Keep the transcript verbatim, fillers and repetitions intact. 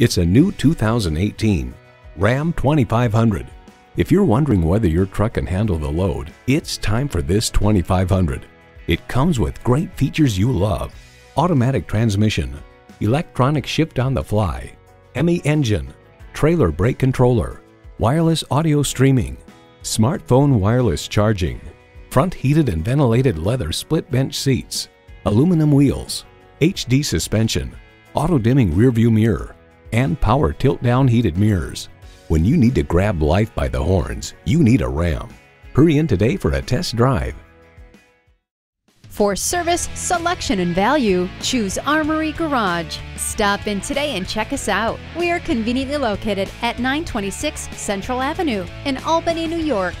It's a new two thousand eighteen Ram twenty-five hundred. If you're wondering whether your truck can handle the load, it's time for this twenty-five hundred. It comes with great features you love: automatic transmission, electronic shift on the fly, H E M I engine, trailer brake controller, wireless audio streaming, smartphone wireless charging, front heated and ventilated leather split bench seats, aluminum wheels, H D suspension, auto dimming rearview mirror, and power tilt-down heated mirrors. When you need to grab life by the horns, you need a Ram. Hurry in today for a test drive. For service, selection, and value, choose Armory Garage. Stop in today and check us out. We are conveniently located at nine twenty-six Central Avenue in Albany, New York.